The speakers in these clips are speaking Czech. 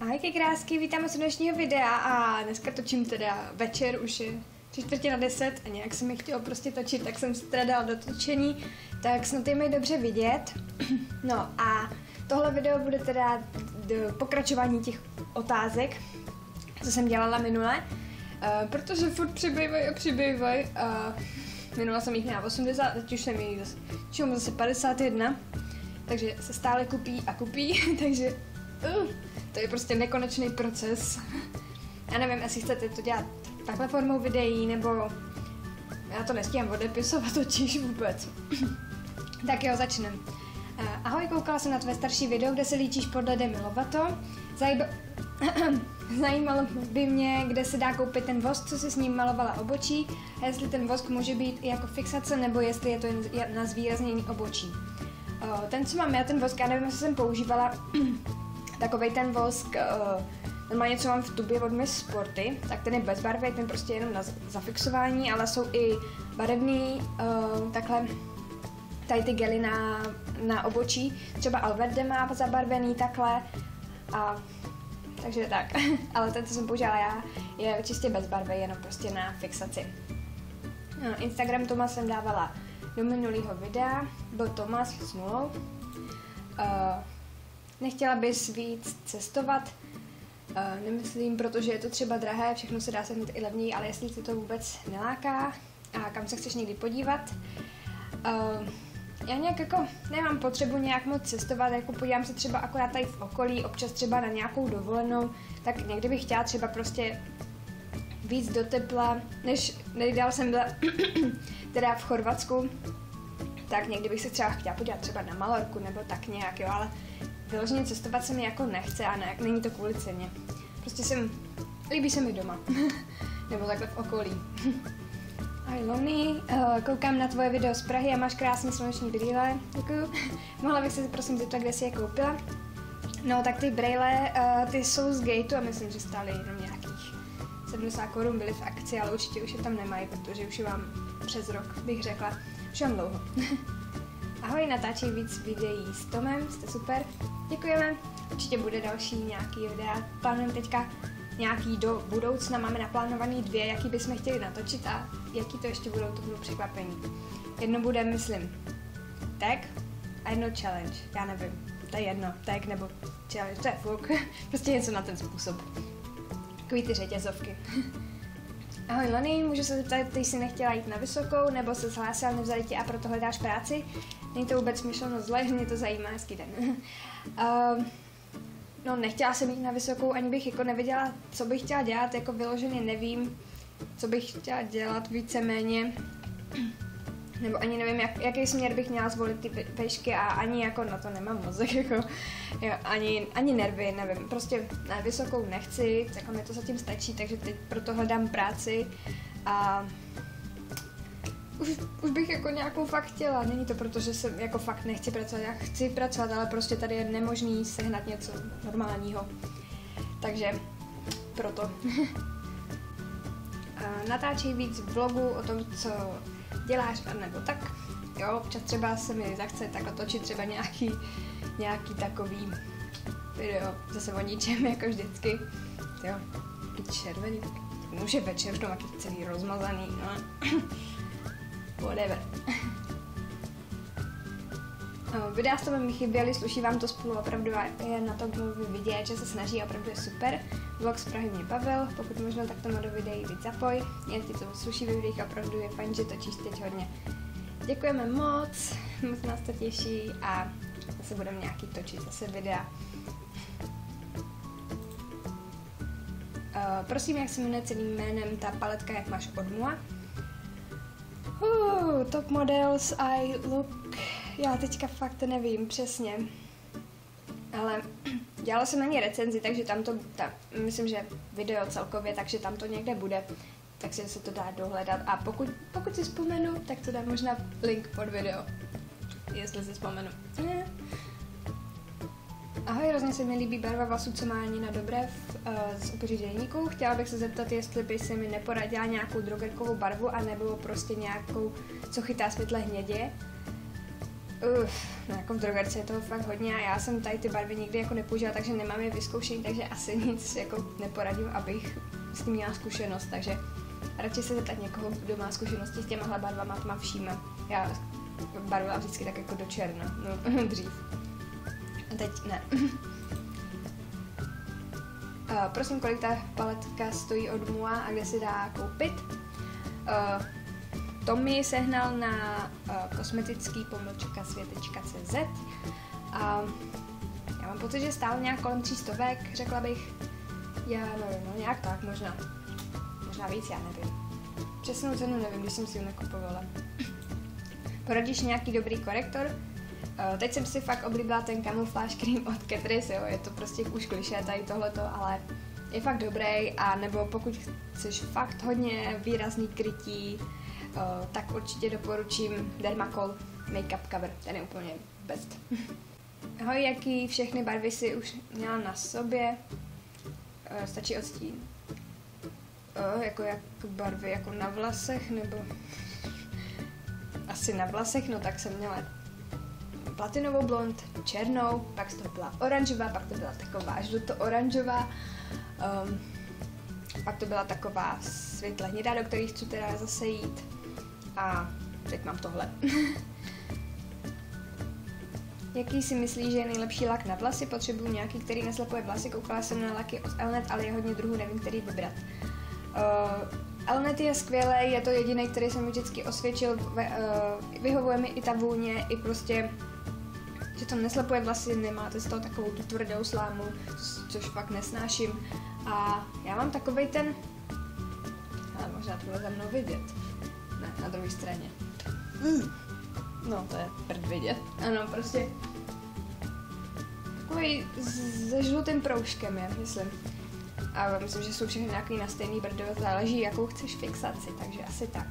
Ahoj ke krásky, vítám z dnešního videa a dneska točím teda večer, už je 9:45 a nějak se mi chtělo prostě točit, tak jsem teda dala do točení, tak snad je mi dobře vidět. No a tohle video bude teda pokračování těch otázek, co jsem dělala minule, protože furt přibývají a minula jsem jich měla 80, teď už jsem jich zase 51, takže se stále kupí, takže to je prostě nekonečný proces. Já nevím, jestli chcete to dělat takhle formou videí, nebo já to nestíhám odepisovat totiž vůbec. Tak jo, začneme. Ahoj, koukala jsem na tvé starší video, kde se líčíš podle Demilovato. Zajímalo by mě, kde se dá koupit ten vosk, co si s ním malovala obočí, a jestli ten vosk může být i jako fixace, nebo jestli je to jen na zvýraznění obočí. Ten, co mám já, ten vosk, já nevím, jestli jsem používala takovej ten vosk, normálně co mám v tubě od Miss Sporty, tak ten je bezbarvý, ten prostě jenom na zafixování, ale jsou i barevný, takhle tady ty gely na obočí, třeba Alverde má zabarvený takhle, a takže tak, ale ten, co jsem používala já, je čistě bezbarvý, jenom prostě na fixaci. Instagram Toma jsem dávala do minulého videa, byl Tomas s nulou. Nechtěla bys víc cestovat? Nemyslím, protože je to třeba drahé, všechno se dá sehnat i levněji, ale jestli se to vůbec neláká a kam se chceš někdy podívat? Já nějak jako nemám potřebu nějak moc cestovat, jako podívám se třeba akorát tady v okolí, občas třeba na nějakou dovolenou, tak někdy bych chtěla třeba prostě víc do tepla, než nejdál jsem byla teda v Chorvatsku, tak někdy bych se třeba chtěla podívat třeba na Malorku nebo tak nějak, jo, ale vyloženě cestovat se mi jako nechce a ne, není to kvůli ceně. Prostě líbí se mi doma. Nebo takhle v okolí. Ahoj Lonnie, koukám na tvoje video z Prahy a máš krásný sluneční brýle. Děkuju. Mohla bych se prosím zeptat, kde jsi je koupila? No tak ty brýle, ty jsou z gateu a myslím, že stály jenom nějakých 70 Kč, byly v akci, ale určitě už je tam nemají, protože už je vám přes rok, bych řekla. Už vám dlouho. Ahoj, natáčí víc videí s Tomem, jste super, děkujeme. Určitě bude další nějaký videa, plánujeme teďka nějaký do budoucna, máme naplánovaný 2, jaký bychom chtěli natočit a jaký to ještě budou, to budou překvapení. Jedno bude, myslím, tag a jedno challenge, já nevím, to je jedno, tag nebo challenge, to je fuk, prostě něco na ten způsob. Takový ty řetězovky. Ahoj Lonnie, můžu se zeptat, ty jsi nechtěla jít na vysokou, nebo se zhlásila, nevzali tě a proto hledáš práci? Není to vůbec myšleno zle, mě to zajímá, hezký den. No nechtěla jsem jít na vysokou, ani bych jako nevěděla, co bych chtěla dělat, jako vyloženě nevím, co bych chtěla dělat víceméně. Nebo ani nevím, jaký směr bych měla zvolit ty vejšky a ani jako na to nemám mozek, jako, jo, ani nervy, nevím, prostě na vysokou nechci, jako mi to zatím stačí, takže teď proto hledám práci a už bych jako nějakou fakt chtěla, není to proto, že jsem jako fakt nechci pracovat, já chci pracovat, ale prostě tady je nemožný sehnat něco normálního, takže proto. Natáčí víc vlogů o tom, co děláš, nebo tak, jo, občas třeba se mi zachce tak točit třeba nějaký takový video, zase o ničem, jako vždycky, jo, i červený, už je večer, už to taky celý rozmazaný, no, whatever. Videa s tobě mi chyběly, sluší vám to spolu, opravdu je na tom vidět, že se snaží, opravdu je super. Vlog z Prahy mě bavil, pokud možno, tak tomu do videí víc zapoj. Já ti to sluší ve videích, opravdu je fajn, že točíš teď hodně. Děkujeme moc nás to těší a zase budeme nějaký točit zase videa. Prosím, jak se jmenuje celým jménem ta paletka, jak máš od Mua? Top models, I look... Já teďka fakt nevím přesně, ale dělala jsem na ní recenzi, takže tam to, myslím, že video celkově, takže tam to někde bude, takže se to dá dohledat a pokud si vzpomenu, tak to dám možná link pod video, jestli si vzpomenu. Ahoj, hrozně se mi líbí barva vlasů, co má Nina Dobrev z dreslinku. Chtěla bych se zeptat, jestli by se mi neporadila nějakou drogerkovou barvu, anebo prostě nějakou, co chytá světle hnědě. Na kontroverzi je toho fakt hodně a já jsem tady ty barvy nikdy jako nepoužila, takže nemám je vyzkoušení, takže asi nic jako neporadím, abych s tím měla zkušenost, takže radši se zeptat někoho, kdo má zkušenosti s těmahle barvama, to má všíma. Já barvila vždycky tak jako do černa, no dřív. A teď ne. Prosím, kolik ta paletka stojí od Mua a kde se dá koupit? Tommy ji sehnal na kosmetický-světečka.cz a já mám pocit, že stál nějak kolem 300, řekla bych, já nevím, no nějak tak možná. Možná víc, já nevím. Přesnou cenu nevím, když jsem si ji nakupovala. Poradíš nějaký dobrý korektor? Teď jsem si fakt oblíbila ten Camouflage Cream od Catrice, jo, je to prostě už klišé tady tohleto, ale je fakt dobrý, a nebo pokud chceš fakt hodně výrazný krytí, tak určitě doporučím Dermacol Makeup Cover, ten je úplně best. Ahoj, jaký všechny barvy si už měla na sobě? Stačí odstín. Jako jak barvy, jako na vlasech, nebo... Asi na vlasech, no tak jsem měla platinovou blond, černou, pak to byla oranžová, pak to byla taková žluto-oranžová, pak to byla taková světle hnědá, do kterých chci teda zase jít, a teď mám tohle. Jaký si myslí, že je nejlepší lak na vlasy? Potřebuju nějaký, který naslepuje vlasy. Koukala jsem na laky od Elnett, ale je hodně druhů, nevím, který vybrat. Elnett je skvělý, je to jediný, který jsem vždycky osvědčil, vyhovuje mi i ta vůně, i prostě, že to neslepuje vlasy, nemáte z toho takovou tu tvrdou slámu, což fakt nesnáším. A já mám takovej ten, ale možná to bylo za mnou vidět, ne, na druhé straně. No, to je prd vidět. Ano, prostě takový se žlutým proužkem je, myslím. A myslím, že jsou všechny nějaký na stejný brdo, záleží, jakou chceš fixaci, takže asi tak.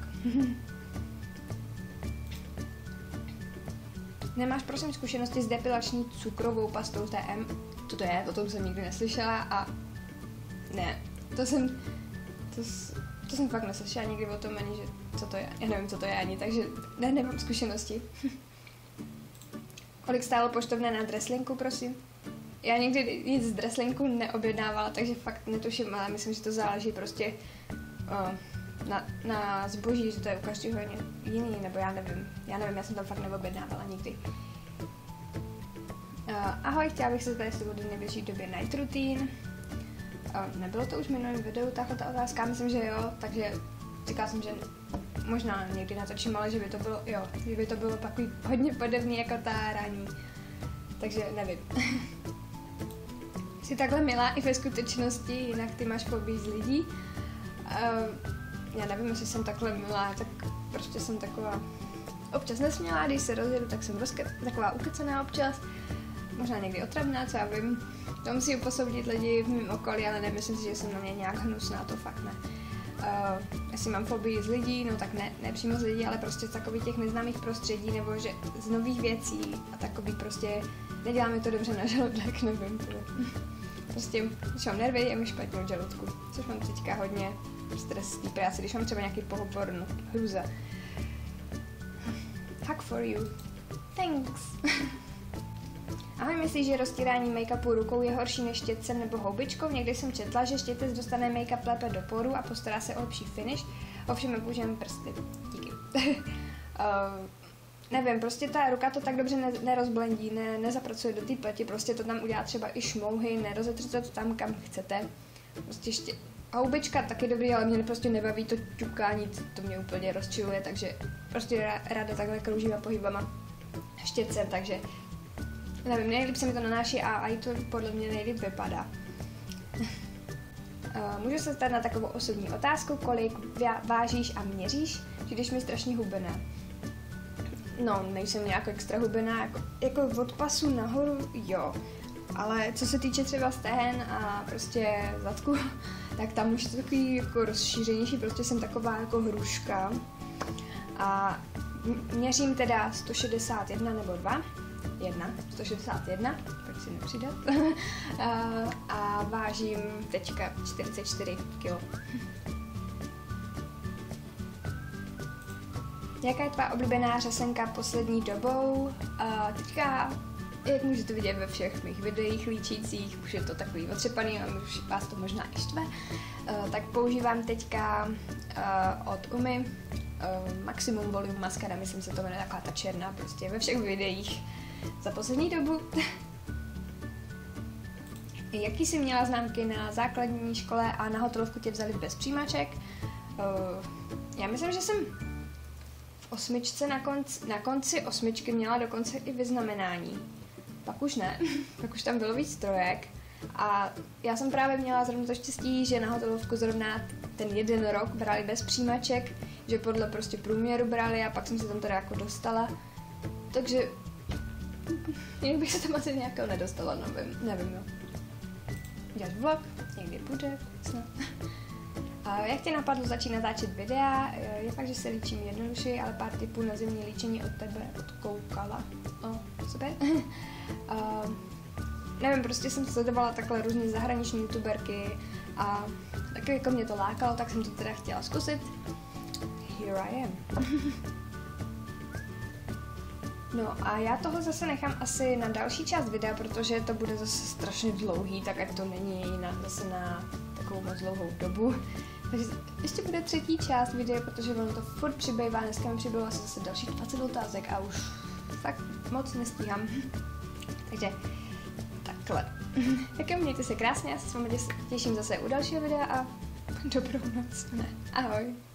Nemáš prosím zkušenosti s depilační cukrovou pastou TM? To je, o tom jsem nikdy neslyšela a ne, to jsem fakt neslyšela nikdy o tom ani, že co to je, já nevím, co to je ani, takže ne, nemám zkušenosti. Kolik stálo poštovné na dreslinku, prosím? Já nikdy nic z dreslinku neobjednávala, takže fakt netuším, ale myslím, že to záleží prostě na zboží, že to je u každého jiný, nebo já nevím, já jsem tam fakt neobjednávala nikdy. Ahoj, chtěla bych se zeptat, jestli budu v nejbližší době night routine. Nebylo to už v minulém videu, tahle ta otázka, myslím, že jo, takže říkala jsem, že možná někdy natočím, ale že by to bylo, jo, že by to bylo takový hodně podobný jako ta ranní, takže nevím. Jsi takhle milá i ve skutečnosti, jinak ty máš fobii z lidí. Já nevím, jestli jsem takhle milá, tak prostě jsem taková občas nesmělá, když se rozjedu, tak jsem taková ukecaná občas, možná někdy otravná, co já vím. To musí uposoudit lidi v mém okolí, ale nemyslím si, že jsem na mě nějak hnusná, to fakt ne. Jestli mám fobii z lidí, no tak ne přímo z lidí, ale prostě z takových těch neznámých prostředí, nebo že z nových věcí a takový prostě nedělá mi to dobře na žaludek, nevím. Prostě, když mám nervy, je mi špatně od žaludku, což mám teďka hodně stres z té práce, když mám třeba nějaký pohovor, no, hruza. Hug for you. Thanks. Ahoj, myslíš, že roztírání make-upu rukou je horší než štětcem nebo houbičkou? Někdy jsem četla, že štětec dostane make-up lépe do poru a postará se o lepší finish. Ovšem nepoužijeme prsty. Díky. Nevím, prostě ta ruka to tak dobře nerozblendí, nezapracuje do té pleti, prostě to tam udělá třeba i šmouhy, nerozetřete to tam, kam chcete. Prostě houbička taky dobrý, ale mě prostě nebaví to ťukání, to mě úplně rozčiluje, takže prostě ráda takhle kroužím a pohybama štětcem, takže nevím, nejlíp se mi to nanáší a i to podle mě nejlíp vypadá. Můžu se zeptat na takovou osobní otázku, kolik vážíš a měříš, když mi strašně hubená. No, nejsem nějak extra hubená, jako od pasu nahoru, jo. Ale co se týče třeba stehen a prostě zadku, tak tam už je to takový jako rozšířenější, prostě jsem taková jako hruška. A měřím teda 161 nebo 2. 161, proč si nepřidat, a vážím teďka 44 kg. Nějaká tvá oblíbená řasenka poslední dobou? Teďka, jak můžete vidět ve všech mých videích líčících, už je to takový otřepaný a už vás to možná i štve, tak používám teďka od Umy Maximum Volume maskara, myslím se to jmenuje, taková ta černá, prostě ve všech videích za poslední dobu. Jaký jsi měla známky na základní škole a na hotelovku tě vzali bez přijímaček? Já myslím, že jsem v osmičce, na konci osmičky měla dokonce i vyznamenání. Pak už ne, pak už tam bylo víc trojek. A já jsem právě měla zrovna to štěstí, že na hotelovku zrovna ten jeden rok brali bez přijímaček, že podle prostě průměru brali a pak jsem se tam teda jako dostala. Takže jinak bych se tam asi nějakého nedostala, nevím no. Dělat vlog, někdy bude, snad. A jak tě napadlo začít natáčet videa? Je fakt, že se líčím jednodušeji, ale pár tipů na zimní líčení od tebe odkoukala. Super. Nevím, prostě jsem sledovala takhle různé zahraniční youtuberky a tak jako mě to lákalo, tak jsem to teda chtěla zkusit. Here I am. No a já toho zase nechám asi na další část videa, protože to bude zase strašně dlouhý, tak ať to není zase na takovou moc dlouhou dobu. Takže ještě bude třetí část videa, protože ono to furt přibývá, dneska mi přibylo asi zase dalších 20 otázek a už fakt moc nestíhám. Takže takhle. Tak jo, mějte se krásně, já se s vámi těším zase u dalšího videa a dobrou noc. Ahoj.